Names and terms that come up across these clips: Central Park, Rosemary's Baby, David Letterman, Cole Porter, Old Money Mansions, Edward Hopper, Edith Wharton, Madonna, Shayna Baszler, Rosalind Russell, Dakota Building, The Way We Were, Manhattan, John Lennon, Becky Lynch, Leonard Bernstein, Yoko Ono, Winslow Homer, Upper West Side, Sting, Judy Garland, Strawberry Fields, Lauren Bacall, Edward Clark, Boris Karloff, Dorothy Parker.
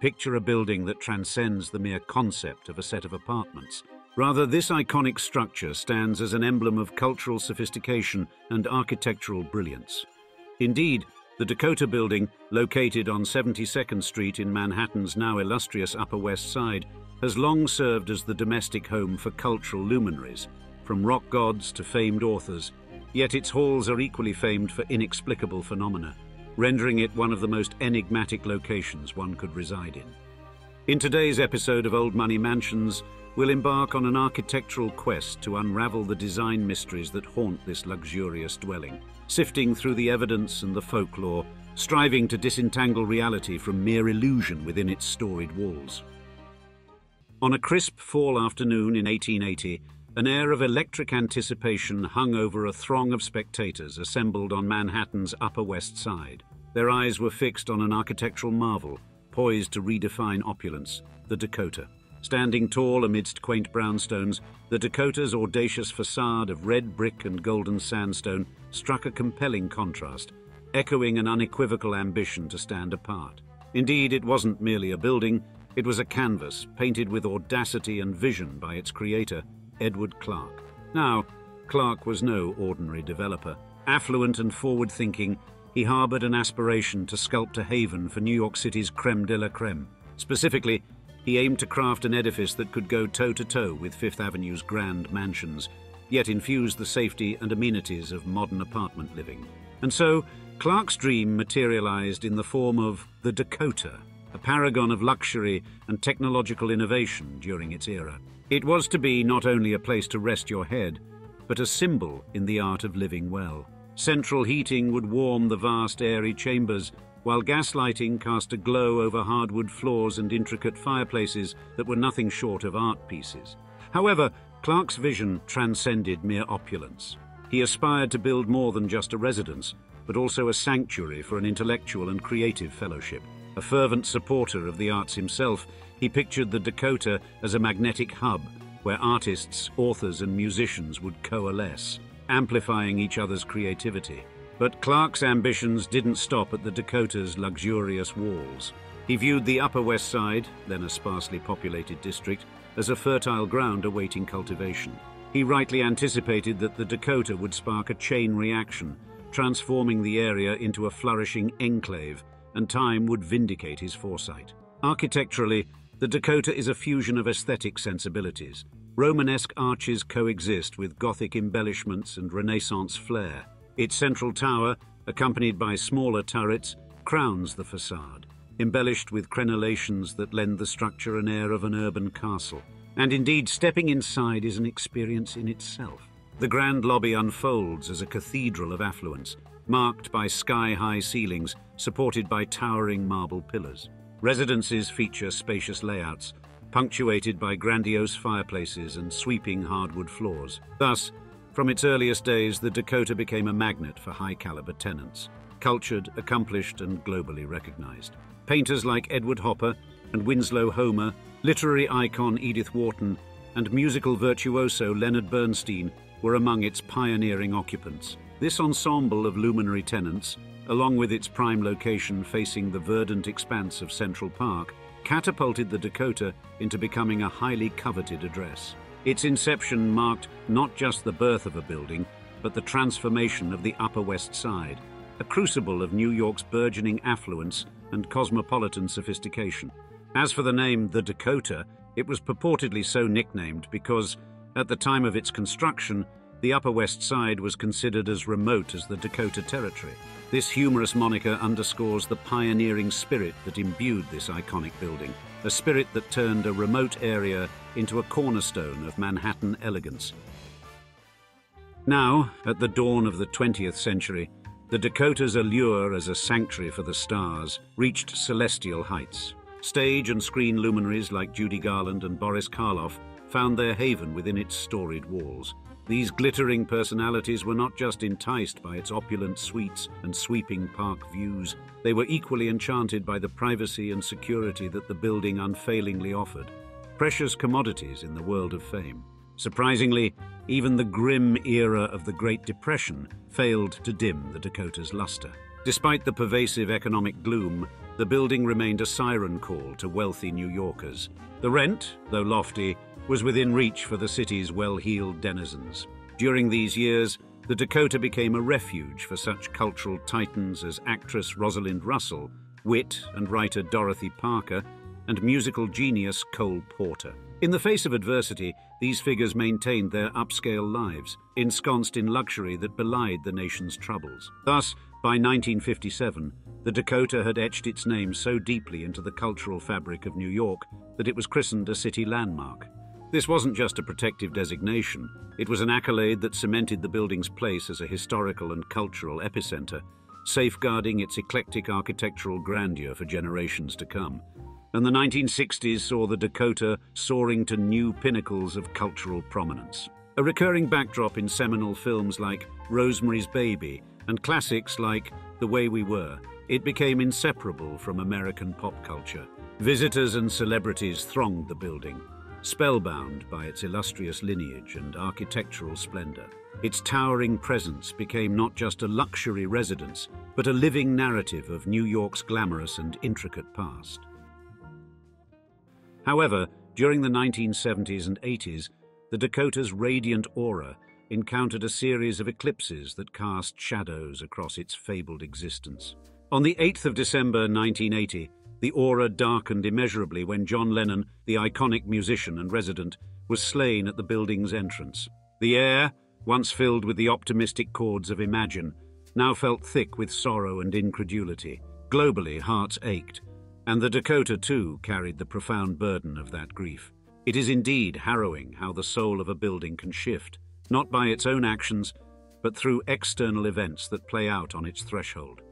Picture a building that transcends the mere concept of a set of apartments. Rather, this iconic structure stands as an emblem of cultural sophistication and architectural brilliance. Indeed, the Dakota Building, located on 72nd Street in Manhattan's now illustrious Upper West Side, has long served as the domestic home for cultural luminaries, from rock gods to famed authors, yet its halls are equally famed for inexplicable phenomena, rendering it one of the most enigmatic locations one could reside in. In today's episode of Old Money Mansions, we'll embark on an architectural quest to unravel the design mysteries that haunt this luxurious dwelling, sifting through the evidence and the folklore, striving to disentangle reality from mere illusion within its storied walls. On a crisp fall afternoon in 1880, an air of electric anticipation hung over a throng of spectators assembled on Manhattan's Upper West Side. Their eyes were fixed on an architectural marvel, poised to redefine opulence, the Dakota. Standing tall amidst quaint brownstones, the Dakota's audacious facade of red brick and golden sandstone struck a compelling contrast, echoing an unequivocal ambition to stand apart. Indeed, it wasn't merely a building, it was a canvas painted with audacity and vision by its creator, Edward Clark. Now, Clark was no ordinary developer. Affluent and forward-thinking, he harbored an aspiration to sculpt a haven for New York City's creme de la creme. Specifically, he aimed to craft an edifice that could go toe-to-toe with Fifth Avenue's grand mansions, yet infuse the safety and amenities of modern apartment living. And so, Clark's dream materialized in the form of the Dakota, a paragon of luxury and technological innovation during its era. It was to be not only a place to rest your head, but a symbol in the art of living well. Central heating would warm the vast airy chambers, while gas lighting cast a glow over hardwood floors and intricate fireplaces that were nothing short of art pieces. However, Clark's vision transcended mere opulence. He aspired to build more than just a residence, but also a sanctuary for an intellectual and creative fellowship. A fervent supporter of the arts himself, he pictured the Dakota as a magnetic hub where artists, authors, and musicians would coalesce, amplifying each other's creativity. But Clark's ambitions didn't stop at the Dakota's luxurious walls. He viewed the Upper West Side, then a sparsely populated district, as a fertile ground awaiting cultivation. He rightly anticipated that the Dakota would spark a chain reaction, transforming the area into a flourishing enclave, and time would vindicate his foresight. Architecturally, the Dakota is a fusion of aesthetic sensibilities. Romanesque arches coexist with Gothic embellishments and Renaissance flair. Its central tower, accompanied by smaller turrets, crowns the facade, embellished with crenellations that lend the structure an air of an urban castle. And indeed, stepping inside is an experience in itself. The grand lobby unfolds as a cathedral of affluence, marked by sky-high ceilings supported by towering marble pillars. Residences feature spacious layouts, punctuated by grandiose fireplaces and sweeping hardwood floors. Thus, from its earliest days, the Dakota became a magnet for high-caliber tenants, cultured, accomplished, and globally recognized. Painters like Edward Hopper and Winslow Homer, literary icon Edith Wharton, and musical virtuoso Leonard Bernstein were among its pioneering occupants. This ensemble of luminary tenants, along with its prime location facing the verdant expanse of Central Park, catapulted the Dakota into becoming a highly coveted address. Its inception marked not just the birth of a building, but the transformation of the Upper West Side, a crucible of New York's burgeoning affluence and cosmopolitan sophistication. As for the name, the Dakota, it was purportedly so nicknamed because, at the time of its construction, the Upper West Side was considered as remote as the Dakota Territory. This humorous moniker underscores the pioneering spirit that imbued this iconic building, a spirit that turned a remote area into a cornerstone of Manhattan elegance. Now, at the dawn of the 20th century, the Dakota's allure as a sanctuary for the stars reached celestial heights. Stage and screen luminaries like Judy Garland and Boris Karloff found their haven within its storied walls. These glittering personalities were not just enticed by its opulent suites and sweeping park views, they were equally enchanted by the privacy and security that the building unfailingly offered, precious commodities in the world of fame. Surprisingly, even the grim era of the Great Depression failed to dim the Dakota's luster. Despite the pervasive economic gloom, the building remained a siren call to wealthy New Yorkers. The rent, though lofty, was within reach for the city's well-heeled denizens. During these years, the Dakota became a refuge for such cultural titans as actress Rosalind Russell, wit and writer Dorothy Parker, and musical genius Cole Porter. In the face of adversity, these figures maintained their upscale lives, ensconced in luxury that belied the nation's troubles. Thus, by 1957, the Dakota had etched its name so deeply into the cultural fabric of New York that it was christened a city landmark. This wasn't just a protective designation, it was an accolade that cemented the building's place as a historical and cultural epicenter, safeguarding its eclectic architectural grandeur for generations to come. And the 1960s saw the Dakota soaring to new pinnacles of cultural prominence. A recurring backdrop in seminal films like Rosemary's Baby and classics like The Way We Were, it became inseparable from American pop culture. Visitors and celebrities thronged the building, spellbound by its illustrious lineage and architectural splendor. Its towering presence became not just a luxury residence, but a living narrative of New York's glamorous and intricate past. However, during the 1970s and 80s, the Dakota's radiant aura encountered a series of eclipses that cast shadows across its fabled existence. On the 8th of December 1980, the aura darkened immeasurably when John Lennon, the iconic musician and resident, was slain at the building's entrance. The air, once filled with the optimistic chords of Imagine, now felt thick with sorrow and incredulity. Globally, hearts ached. And the Dakota, too, carried the profound burden of that grief. It is indeed harrowing how the soul of a building can shift, not by its own actions, but through external events that play out on its threshold.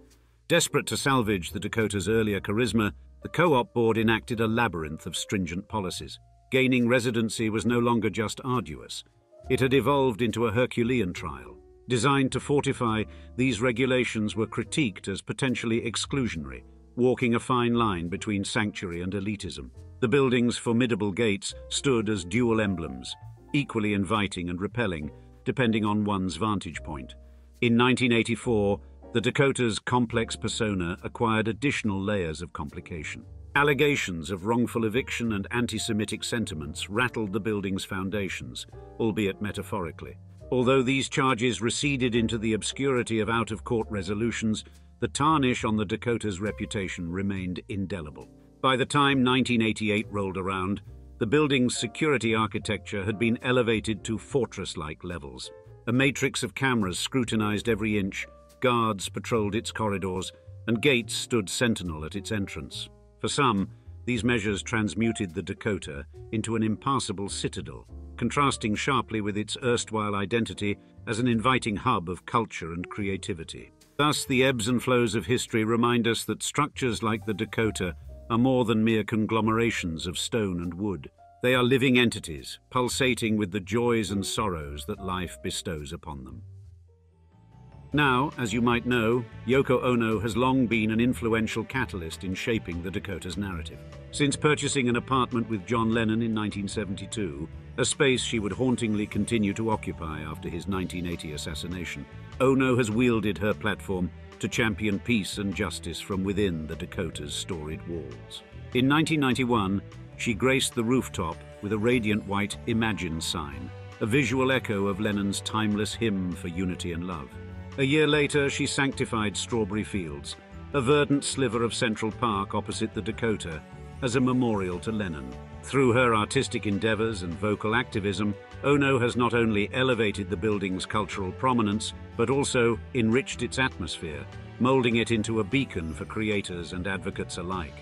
Desperate to salvage the Dakota's earlier charisma, the co-op board enacted a labyrinth of stringent policies. Gaining residency was no longer just arduous. It had evolved into a Herculean trial. Designed to fortify, these regulations were critiqued as potentially exclusionary, walking a fine line between sanctuary and elitism. The building's formidable gates stood as dual emblems, equally inviting and repelling, depending on one's vantage point. In 1984, the Dakota's complex persona acquired additional layers of complication. Allegations of wrongful eviction and anti-Semitic sentiments rattled the building's foundations, albeit metaphorically. Although these charges receded into the obscurity of out-of-court resolutions, the tarnish on the Dakota's reputation remained indelible. By the time 1988 rolled around, the building's security architecture had been elevated to fortress-like levels. A matrix of cameras scrutinized every inch, guards patrolled its corridors, and gates stood sentinel at its entrance. For some, these measures transmuted the Dakota into an impassable citadel, contrasting sharply with its erstwhile identity as an inviting hub of culture and creativity. Thus, the ebbs and flows of history remind us that structures like the Dakota are more than mere conglomerations of stone and wood. They are living entities, pulsating with the joys and sorrows that life bestows upon them. Now, as you might know, Yoko Ono has long been an influential catalyst in shaping the Dakota's narrative. Since purchasing an apartment with John Lennon in 1972, a space she would hauntingly continue to occupy after his 1980 assassination, Ono has wielded her platform to champion peace and justice from within the Dakota's storied walls. In 1991, she graced the rooftop with a radiant white Imagine sign, a visual echo of Lennon's timeless hymn for unity and love. A year later, she sanctified Strawberry Fields, a verdant sliver of Central Park opposite the Dakota, as a memorial to Lennon. Through her artistic endeavors and vocal activism, Ono has not only elevated the building's cultural prominence, but also enriched its atmosphere, molding it into a beacon for creators and advocates alike.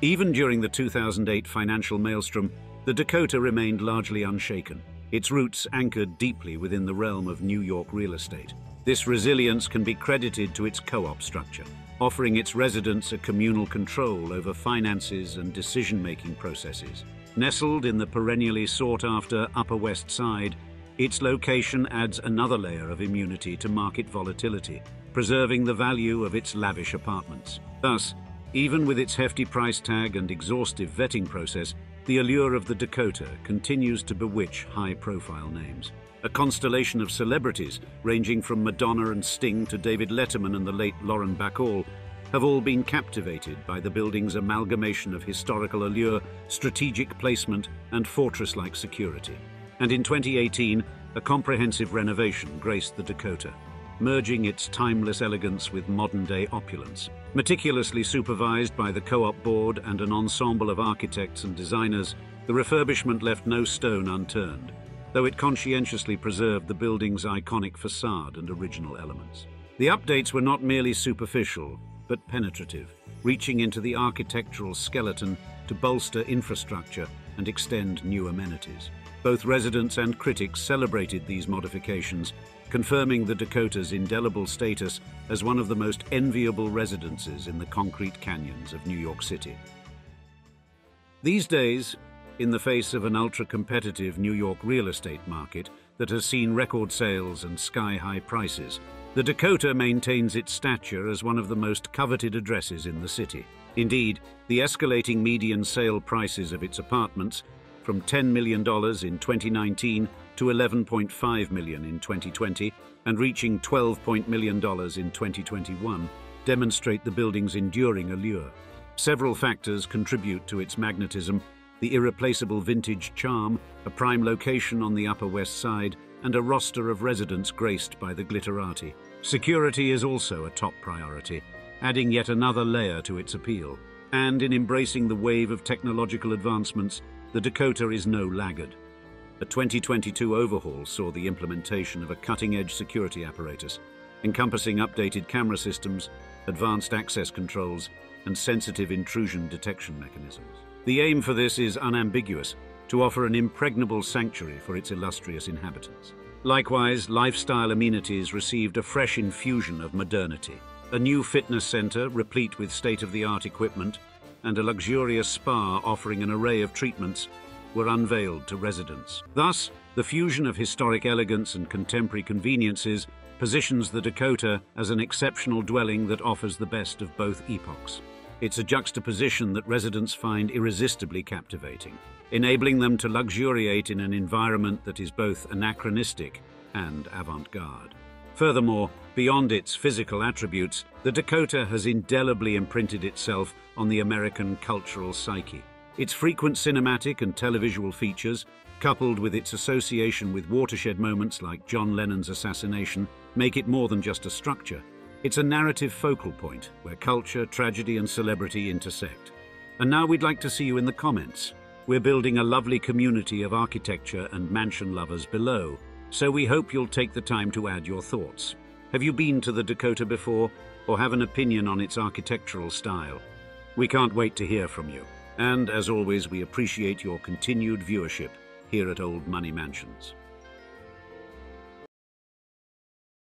Even during the 2008 financial maelstrom, the Dakota remained largely unshaken, its roots anchored deeply within the realm of New York real estate. This resilience can be credited to its co-op structure, offering its residents a communal control over finances and decision-making processes. Nestled in the perennially sought-after Upper West Side, its location adds another layer of immunity to market volatility, preserving the value of its lavish apartments. Thus, Even with its hefty price tag and exhaustive vetting process, the allure of the Dakota continues to bewitch high-profile names. A constellation of celebrities, ranging from Madonna and Sting to David Letterman and the late Lauren Bacall, have all been captivated by the building's amalgamation of historical allure, strategic placement, and fortress-like security. And in 2018, a comprehensive renovation graced the Dakota, merging its timeless elegance with modern-day opulence. Meticulously supervised by the Co-op Board and an ensemble of architects and designers, the refurbishment left no stone unturned, though it conscientiously preserved the building's iconic facade and original elements. The updates were not merely superficial, but penetrative, reaching into the architectural skeleton to bolster infrastructure and extend new amenities. Both residents and critics celebrated these modifications, confirming the Dakota's indelible status as one of the most enviable residences in the concrete canyons of New York City. These days, in the face of an ultra-competitive New York real estate market that has seen record sales and sky-high prices, the Dakota maintains its stature as one of the most coveted addresses in the city. Indeed, the escalating median sale prices of its apartments, from $10 million in 2019 to $11.5 million in 2020 and reaching $12 million in 2021, demonstrate the building's enduring allure. Several factors contribute to its magnetism: the irreplaceable vintage charm, a prime location on the Upper West Side, and a roster of residents graced by the glitterati. Security is also a top priority, adding yet another layer to its appeal. And in embracing the wave of technological advancements, the Dakota is no laggard. A 2022 overhaul saw the implementation of a cutting-edge security apparatus, encompassing updated camera systems, advanced access controls, and sensitive intrusion detection mechanisms. The aim for this is unambiguous: to offer an impregnable sanctuary for its illustrious inhabitants. Likewise, lifestyle amenities received a fresh infusion of modernity. A new fitness center replete with state-of-the-art equipment and a luxurious spa offering an array of treatments were unveiled to residents. Thus, the fusion of historic elegance and contemporary conveniences positions the Dakota as an exceptional dwelling that offers the best of both epochs. It's a juxtaposition that residents find irresistibly captivating, enabling them to luxuriate in an environment that is both anachronistic and avant-garde. Furthermore, beyond its physical attributes, the Dakota has indelibly imprinted itself on the American cultural psyche. Its frequent cinematic and televisual features, coupled with its association with watershed moments like John Lennon's assassination, make it more than just a structure. It's a narrative focal point where culture, tragedy, and celebrity intersect. And now we'd like to see you in the comments. We're building a lovely community of architecture and mansion lovers below, so we hope you'll take the time to add your thoughts. Have you been to the Dakota before, or have an opinion on its architectural style? We can't wait to hear from you. And as always, we appreciate your continued viewership here at Old Money Mansions.